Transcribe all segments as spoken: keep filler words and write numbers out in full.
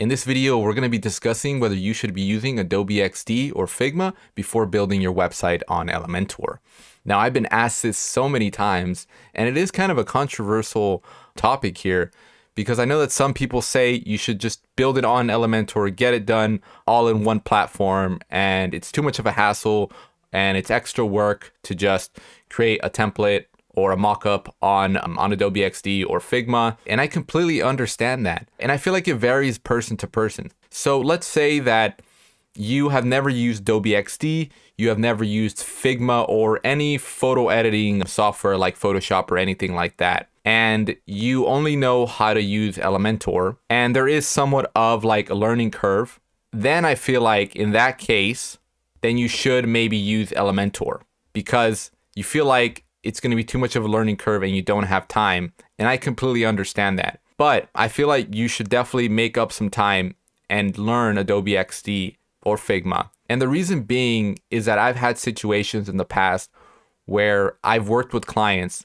In this video, we're going to be discussing whether you should be using Adobe X D or Figma before building your website on Elementor. Now, I've been asked this so many times, and it is kind of a controversial topic here because I know that some people say you should just build it on Elementor, get it done all in one platform, and it's too much of a hassle and it's extra work to just create a template or a mock-up on, um, on Adobe X D or Figma. And I completely understand that. And I feel like it varies person to person. So let's say that you have never used Adobe X D, you have never used Figma or any photo editing software like Photoshop or anything like that. And you only know how to use Elementor, and there is somewhat of like a learning curve. Then I feel like in that case, then you should maybe use Elementor because you feel like it's going to be too much of a learning curve and you don't have time. And I completely understand that. But I feel like you should definitely make up some time and learn Adobe X D or Figma. And the reason being is that I've had situations in the past where I've worked with clients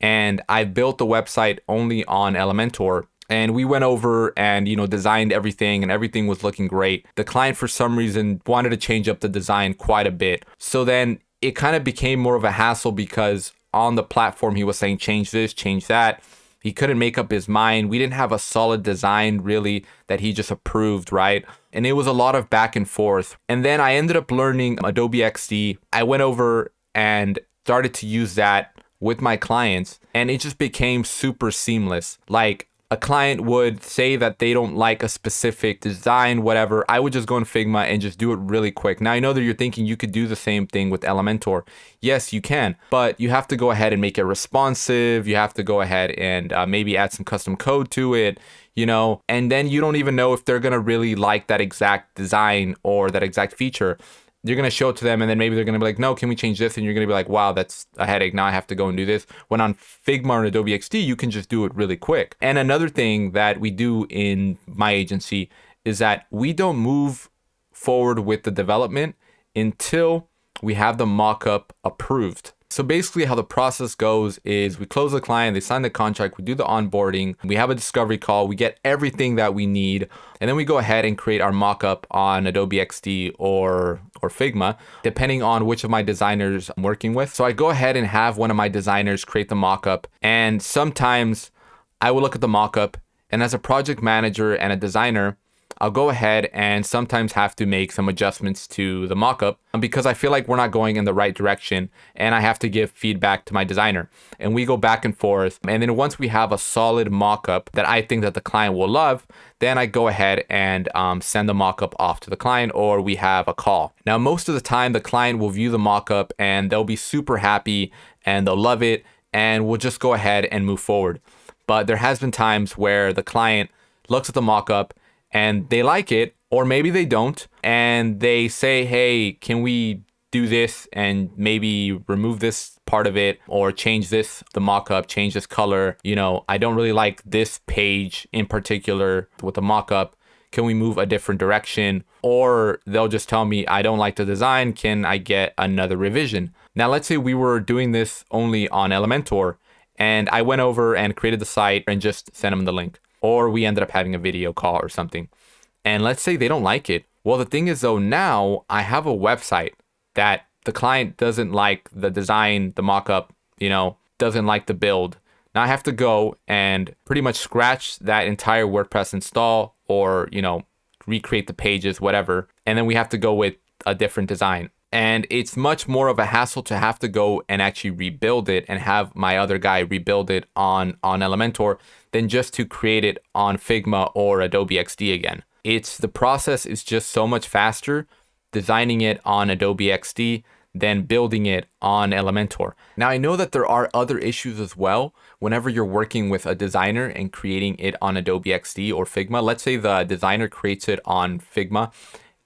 and I've built the website only on Elementor, and we went over and, you know, designed everything and everything was looking great. The client, for some reason, wanted to change up the design quite a bit. So then it kind of became more of a hassle because on the platform, he was saying, change this, change that. He couldn't make up his mind. We didn't have a solid design really that he just approved, right? And it was a lot of back and forth. And then I ended up learning Adobe X D. I went over and started to use that with my clients, and it just became super seamless. Like, a client would say that they don't like a specific design, whatever, I would just go in Figma and just do it really quick. Now, I know that you're thinking you could do the same thing with Elementor. Yes, you can, but you have to go ahead and make it responsive. You have to go ahead and uh, maybe add some custom code to it, you know, and then you don't even know if they're going to really like that exact design or that exact feature. You're going to show it to them, and then maybe they're going to be like, no, can we change this? And you're going to be like, wow, that's a headache. Now I have to go and do this. When on Figma or Adobe X D, you can just do it really quick. And another thing that we do in my agency is that we don't move forward with the development until we have the mock-up approved. So basically how the process goes is we close the client, they sign the contract, we do the onboarding, we have a discovery call, we get everything that we need, and then we go ahead and create our mock-up on Adobe X D or, or Figma, depending on which of my designers I'm working with. So I go ahead and have one of my designers create the mock-up, and sometimes I will look at the mock-up, and as a project manager and a designer, I'll go ahead and sometimes have to make some adjustments to the mock-up because I feel like we're not going in the right direction, and I have to give feedback to my designer, and we go back and forth. And then once we have a solid mock-up that I think that the client will love, then I go ahead and um, send the mock-up off to the client, or we have a call. Now, most of the time the client will view the mock-up and they'll be super happy and they'll love it, and we'll just go ahead and move forward. But there has been times where the client looks at the mock-up and they like it, or maybe they don't, and they say, hey, can we do this and maybe remove this part of it, or change this, the mock-up, change this color, you know, I don't really like this page in particular with the mock-up, can we move a different direction? Or they'll just tell me, I don't like the design, can I get another revision? Now, let's say we were doing this only on Elementor, and I went over and created the site and just sent them the link, or we ended up having a video call or something. And let's say they don't like it. Well, the thing is though, now I have a website that the client doesn't like the design, the mock-up, you know, doesn't like the build. Now I have to go and pretty much scratch that entire WordPress install, or, you know, recreate the pages, whatever. And then we have to go with a different design. And it's much more of a hassle to have to go and actually rebuild it and have my other guy rebuild it on, on Elementor than just to create it on Figma or Adobe X D again. It's the process is just so much faster designing it on Adobe X D than building it on Elementor. Now, I know that there are other issues as well whenever you're working with a designer and creating it on Adobe X D or Figma. Let's say the designer creates it on Figma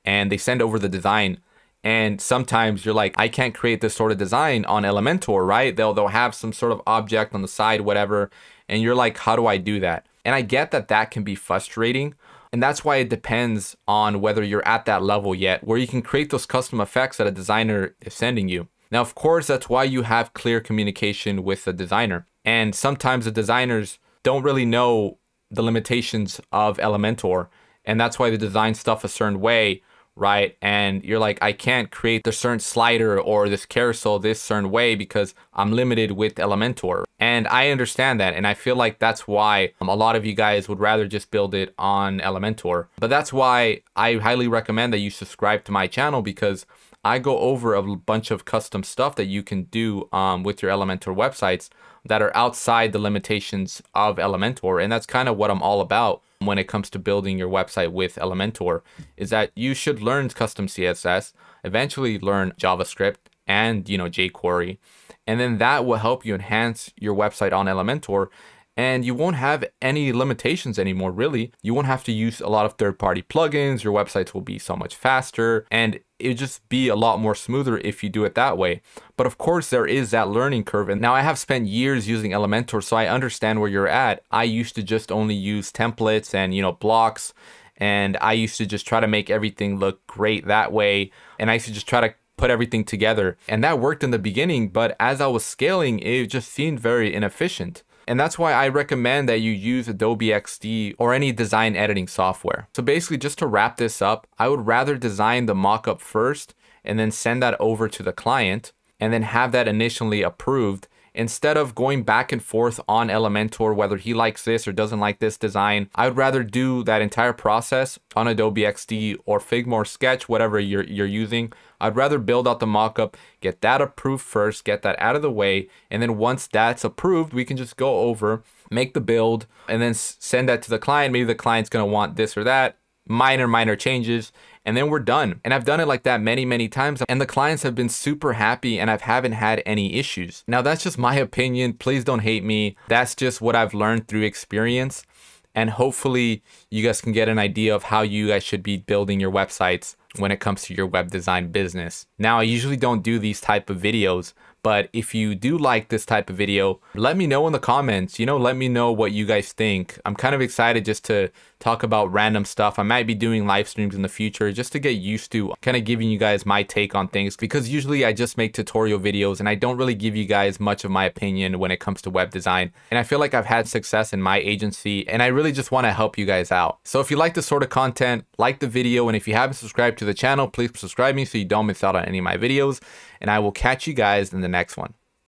and they send over the design. And sometimes you're like, I can't create this sort of design on Elementor, right? They'll, they'll have some sort of object on the side, whatever. And you're like, how do I do that? And I get that that can be frustrating. And that's why it depends on whether you're at that level yet, where you can create those custom effects that a designer is sending you. Now, of course, that's why you have clear communication with the designer. And sometimes the designers don't really know the limitations of Elementor. and that's why they design stuff a certain way, right? And you're like, I can't create the certain slider or this carousel this certain way because I'm limited with Elementor. And I understand that, and I feel like that's why um, a lot of you guys would rather just build it on Elementor. But that's why I highly recommend that you subscribe to my channel, because I go over a bunch of custom stuff that you can do um, with your Elementor websites that are outside the limitations of Elementor. And that's kind of what I'm all about when it comes to building your website with Elementor, is that you should learn custom C S S, eventually learn JavaScript and, you know, jQuery. And then that will help you enhance your website on Elementor. And you won't have any limitations anymore, really. You won't have to use a lot of third-party plugins. Your websites will be so much faster, and it'll just be a lot more smoother if you do it that way. But of course, there is that learning curve. And now I have spent years using Elementor, so I understand where you're at. I used to just only use templates and, you know, blocks. And I used to just try to make everything look great that way. And I used to just try to put everything together. And that worked in the beginning, but as I was scaling, it just seemed very inefficient. And that's why I recommend that you use Adobe X D or any design editing software. So basically, just to wrap this up, I would rather design the mockup first and then send that over to the client and then have that initially approved, instead of going back and forth on Elementor, whether he likes this or doesn't like this design. I would rather do that entire process on Adobe X D or Figma or Sketch, whatever you're, you're using. I'd rather build out the mockup, get that approved first, get that out of the way. And then once that's approved, we can just go over, make the build, and then send that to the client. Maybe the client's going to want this or that, minor, minor changes, and then we're done. And I've done it like that many, many times, and the clients have been super happy, and I haven't had any issues. Now, that's just my opinion. Please don't hate me. That's just what I've learned through experience. And hopefully you guys can get an idea of how you guys should be building your websites when it comes to your web design business. Now, I usually don't do these type of videos, but if you do like this type of video, let me know in the comments. You know, let me know what you guys think. I'm kind of excited just to talk about random stuff. I might be doing live streams in the future just to get used to kind of giving you guys my take on things, because usually I just make tutorial videos and I don't really give you guys much of my opinion when it comes to web design. And I feel like I've had success in my agency, and I really just want to help you guys out. So if you like this sort of content, like the video. And if you haven't subscribed to the channel, please subscribe me so you don't miss out on any of my videos. And I will catch you guys in the next one.